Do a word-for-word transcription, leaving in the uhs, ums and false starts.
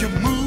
you move.